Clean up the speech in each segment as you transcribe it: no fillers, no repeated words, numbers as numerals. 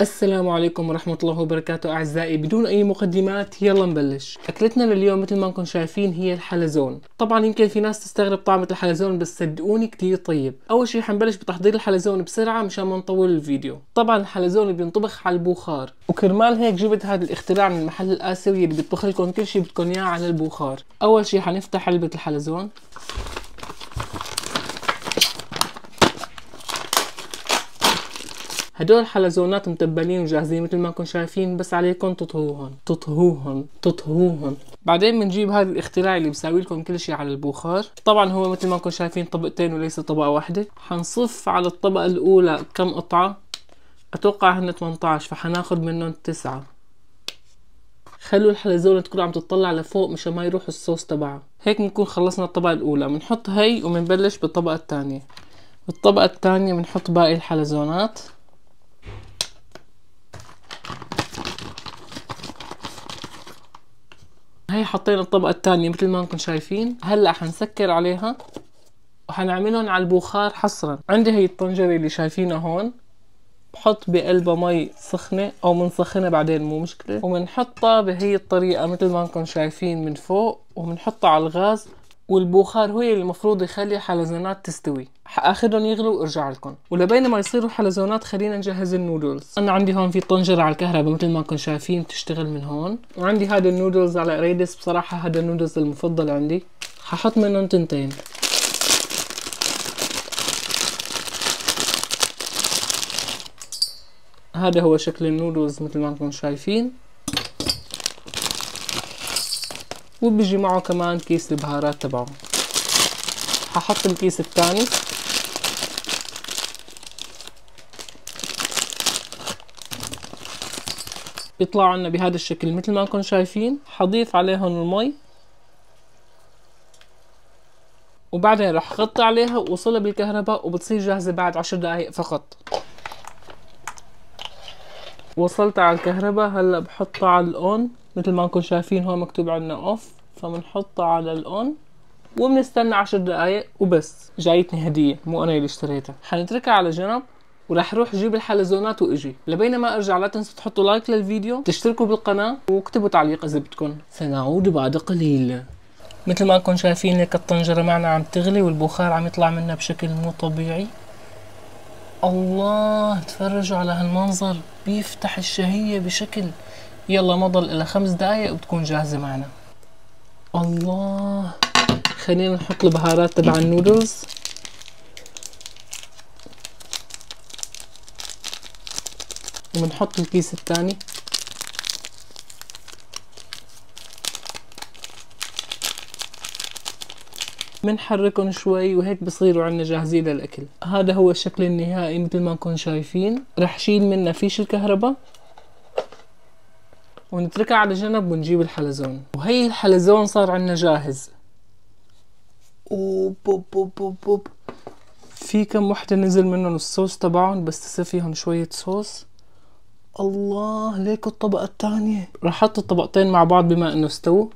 السلام عليكم ورحمة الله وبركاته أعزائي. بدون أي مقدمات يلا نبلش. أكلتنا لليوم مثل ما انكم شايفين هي الحلزون. طبعا يمكن في ناس تستغرب طعمة الحلزون بس صدقوني كتير طيب. أول شي حنبلش بتحضير الحلزون بسرعة مشان ما نطول الفيديو. طبعا الحلزون بينطبخ على البخار، وكرمال هيك جبت هذا الاختراع من المحل الآسيوي اللي بيطبخ لكم كل شي بدكم إياه على البخار. أول شي حنفتح علبة الحلزون، هدول الحلزونات متبلين وجاهزين مثل ما انكم شايفين بس عليكم تطهوهن. بعدين بنجيب هذا الاختراع اللي بساوي لكم كل شيء على البخار. طبعا هو مثل ما انكم شايفين طبقتين وليس طبقه واحده. حنصف على الطبقه الاولى كم قطعه، اتوقع هن 18 فحناخد منهم 9. خلوا الحلزونه تكون عم تطلع لفوق مشان ما يروح الصوص تبعها. هيك بنكون خلصنا الطبقه الاولى، بنحط هي وبنبلش بالطبقه الثانيه. بالطبقه الثانيه بنحط باقي الحلزونات. هي حطينا الطبقة الثانية مثل ما انكم شايفين. هلا حنسكر عليها وحنعملهم على البخار حصرا. عندي هي الطنجرة اللي شايفينها هون، بحط بقلبها مي سخنة او منسخنة بعدين مو مشكلة، ومنحطها بهي الطريقة مثل ما انكم شايفين من فوق، ومنحطها على الغاز. والبخار هو اللي المفروض يخلي الحلزونات تستوي. حاخدهم يغلوا وارجع لكم. ولبين ما يصيروا الحلزونات خلينا نجهز النودلز. انا عندي هون في طنجره على الكهرباء مثل ما كنتم شايفين بتشتغل من هون، وعندي هذا النودلز على قريدس. بصراحه هذا النودلز المفضل عندي. ححط منهم 2. هذا هو شكل النودلز مثل ما انتم شايفين. وبيجي معه كمان كيس البهارات تبعه. هحط الكيس الثاني. بيطلعوا عنا بهذا الشكل مثل ما انكم شايفين. حضيف عليهم المي وبعدين رح غطي عليها ووصلها بالكهرباء وبتصير جاهزة بعد 10 دقايق فقط. وصلتها على الكهرباء. هلا بحطها على الاون مثل ما انكم شايفين هون مكتوب عنا اوف، فبنحطها على الاون وبنستنى 10 دقايق وبس. جايتني هدية مو انا اللي اشتريتها. حنتركها على جنب ورح روح اجيب الحلزونات واجي. لبين ما ارجع لا تنسوا تحطوا لايك للفيديو، تشتركوا بالقناة، واكتبوا تعليق اذا بدكم. سنعود بعد قليل. مثل ما انكم شايفين هيك الطنجرة معنا عم تغلي والبخار عم يطلع منها بشكل مو طبيعي. الله تفرجوا على هالمنظر، بيفتح الشهية بشكل. يلا ما ضل الا 5 دقايق وبتكون جاهزة معنا. الله، خلينا نحط البهارات تبع النودلز. وبنحط الكيس الثاني. بنحركهم شوي وهيك بصيروا عنا جاهزين للاكل. هذا هو الشكل النهائي مثل ما انكم شايفين. رح شيل منه فيش الكهرباء ونتركها على جنب ونجيب الحلزون. وهي الحلزون صار عنا جاهز. أوب. في كم وحدة نزل منهم الصوص تبعهم بس تسفيهم شوية صوص. الله، ليكوا الطبقة الثانية. رح حط الطبقتين مع بعض بما انه استووا.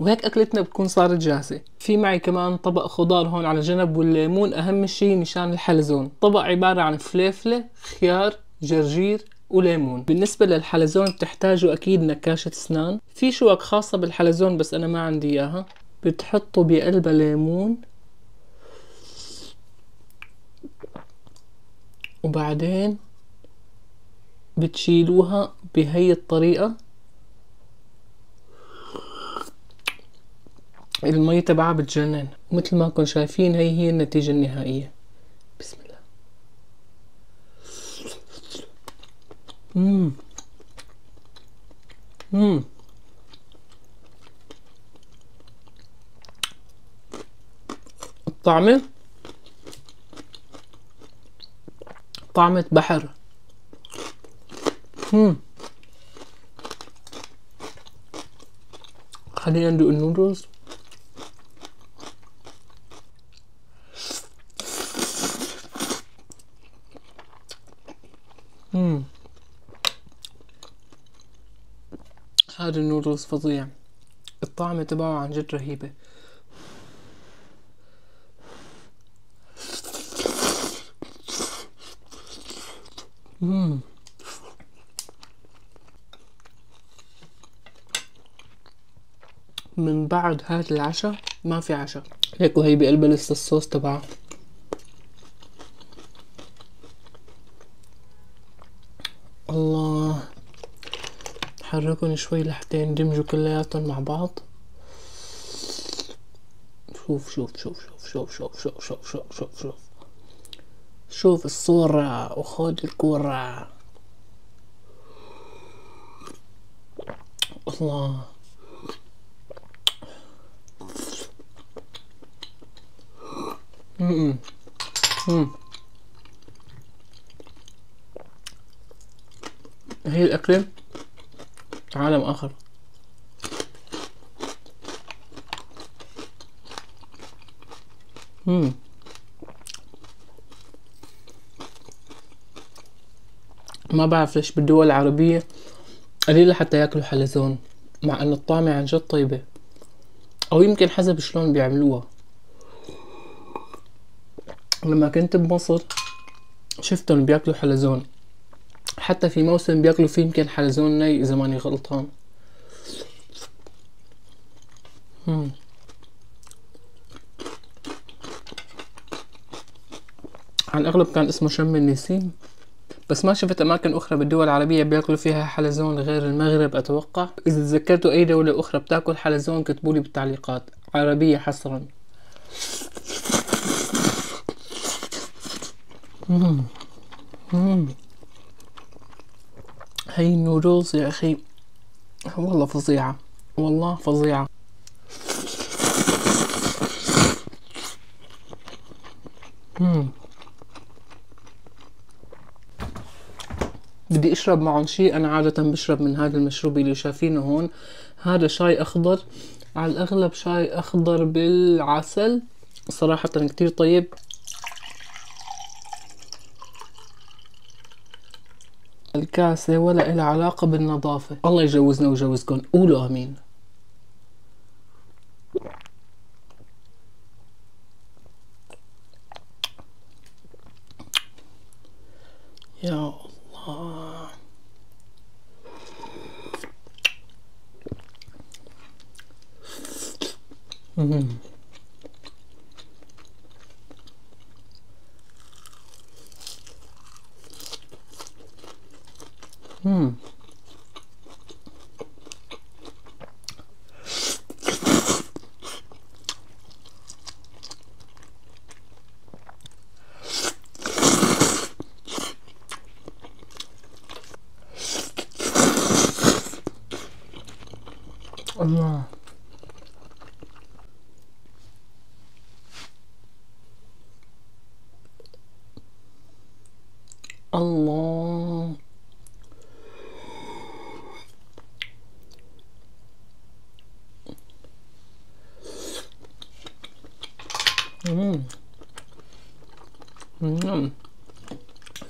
وهيك اكلتنا بتكون صارت جاهزة. في معي كمان طبق خضار هون على جنب، والليمون اهم شي مشان الحلزون. طبق عبارة عن فليفلة، خيار، جرجير، وليمون. بالنسبة للحلزون بتحتاجوا اكيد نكاشة اسنان. في شوك خاصة بالحلزون بس انا ما عندي اياها. بتحطوا بقلبها ليمون وبعدين بتشيلوها بهي الطريقة. المي تبعها بتجنن. ومثل ما كنتم شايفين هي النتيجة النهائية. بسم الله. الطعمة طعمة بحر. خلينا ندوق النودلز. هذا النودلز فظيع، الطعمة تبعه عن جد رهيبة. من بعد هاد العشاء ما في عشاء، هيك وهي بقلبها لسه الصوص تبعها. الله، حركن شوي لحتى يندمجوا كلياتهم مع بعض. شوف شوف شوف شوف شوف شوف شوف شوف شوف شوف شوف الصورة وخد الكورة. الله، هي الأكلة عالم آخر. ما بعرف ليش بالدول العربية قليلة حتى ياكلوا حلزون، مع أن الطعمة عن جد طيبة، أو يمكن حسب شلون بيعملوها. لما كنت بمصر شفتهم بياكلوا حلزون، حتى في موسم بياكلوا فيه يمكن حلزون ني إذا ماني غلطان. عن أغلب كان اسمه شم النسيم، بس ما شفت أماكن أخرى بالدول العربية بياكلوا فيها حلزون غير المغرب أتوقع. إذا تذكرتوا أي دولة أخرى بتاكل حلزون كتبولي بالتعليقات، عربية حصرا. هي النودلز يا أخي والله فظيعة، والله فظيعة. بدي اشرب معهم شيء. انا عادة بشرب من هذا المشروب اللي شايفينه هون، هذا شاي اخضر، على الاغلب شاي اخضر بالعسل، صراحة كتير طيب. الكاسة ولا إلها علاقة بالنظافة. الله يجوزنا ويجوزكم، قولوا امين. يا الله، الله. الله،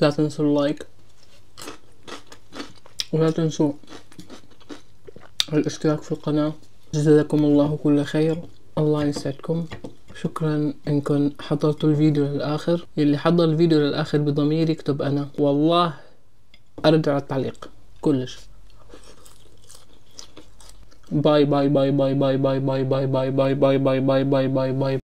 لا تنسوا اللايك ولا تنسوا الاشتراك في القناة. جزاكم الله كل خير، الله يسعدكم. شكرا انكم حضرتوا الفيديو للآخر. اللي حضر الفيديو للآخر بضمير يكتب أنا، والله أرد على التعليق كلش. باي باي باي باي باي باي باي باي باي باي باي باي باي باي.